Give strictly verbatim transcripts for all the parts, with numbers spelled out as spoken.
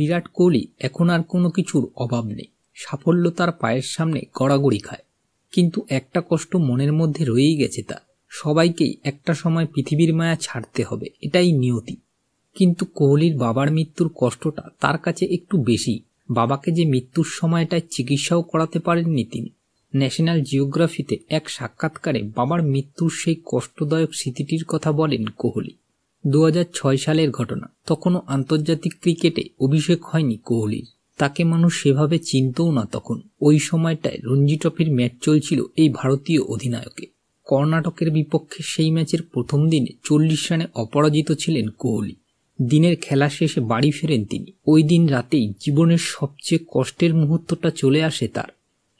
বিরাট কোহলি এখন আর কোনো কিছুর অভাব নেই, সাফল্য তার পায়ের সামনে গড়াগড়ি খায়। কিন্তু একটা কষ্ট মনের মধ্যে রয়েই গেছে তার, সবাইকেই একটা সময় পৃথিবীর মায়া ছাড়তে হবে, এটাই নিয়তি। কিন্তু কোহলির বাবার মৃত্যুর কষ্টটা তার কাছে একটু বেশি। বাবাকে যে মৃত্যুর সময়টায় চিকিৎসাও করাতে পারেননি তিনি। ন্যাশনাল জিওগ্রাফিতে এক সাক্ষাৎকারে বাবার মৃত্যুর সেই কষ্টদায়ক স্মৃতিটির কথা বলেন কোহলি। দু হাজার ছয় সালের ঘটনা, তখনও আন্তর্জাতিক ক্রিকেটে অভিষেক হয়নি কোহলির, তাকে মানুষ সেভাবে চিনতও না তখন। ওই সময়টায় রঞ্জি ট্রফির ম্যাচ চলছিল এই ভারতীয় অধিনায়কে। কর্ণাটকের বিপক্ষে সেই ম্যাচের প্রথম দিনে চল্লিশ রানে অপরাজিত ছিলেন কোহলি। দিনের খেলা শেষে বাড়ি ফেরেন তিনি। ওই দিন রাতেই জীবনের সবচেয়ে কষ্টের মুহূর্তটা চলে আসে তার।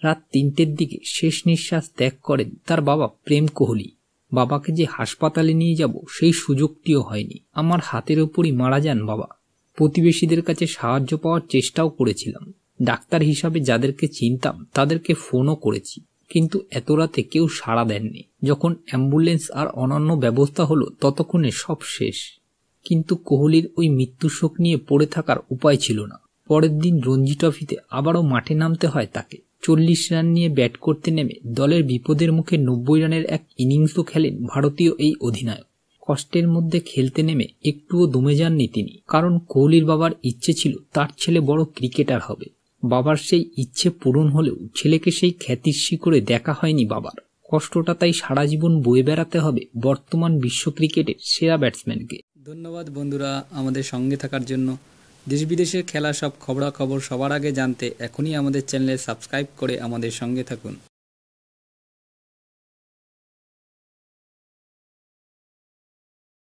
রাত তিনটের দিকে শেষ নিঃশ্বাস ত্যাগ করেন তার বাবা প্রেম কোহলি। বাবাকে যে হাসপাতালে নিয়ে যাব সেই সুযোগটিও হয়নি, আমার হাতের ওপরই মারা যান বাবা। প্রতিবেশীদের কাছে সাহায্য পাওয়ার চেষ্টাও করেছিলাম, ডাক্তার হিসাবে যাদেরকে চিনতাম তাদেরকে ফোনও করেছি, কিন্তু এত রাতে কেউ সাড়া দেননি। যখন অ্যাম্বুলেন্স আর অন্যান্য ব্যবস্থা হলো ততক্ষণে সব শেষ। কিন্তু কোহলির ওই মৃত্যুশোক নিয়ে পড়ে থাকার উপায় ছিল না। পরের দিন রঞ্জি ট্রফিতে আবারও মাঠে নামতে হয় তাকে। চল্লিশ রান নিয়ে ব্যাট করতে নেমে দলের বিপদের মুখে নব্বই রানের এক ইনিংসও খেলেন ভারতীয় এই অধিনায়ক। কষ্টের মধ্যে খেলতে নেমে একটুও দমে যাননি তিনি, কারণ কোহলির বাবার ইচ্ছে ছিল তার ছেলে বড় ক্রিকেটার হবে। বাবার সেই ইচ্ছে পূরণ হলেও ছেলেকে সেই খ্যাতির শিখরে দেখা হয়নি বাবার। কষ্টটা তাই সারা জীবন বয়ে বেড়াতে হবে বর্তমান বিশ্ব ক্রিকেটের সেরা ব্যাটসম্যানকে। ধন্যবাদ বন্ধুরা আমাদের সঙ্গে থাকার জন্য। দেশ বিদেশের খেলা সব খবরাখবর সবার আগে জানতে এখনই আমাদের চ্যানেলে সাবস্ক্রাইব করে আমাদের সঙ্গে থাকুন।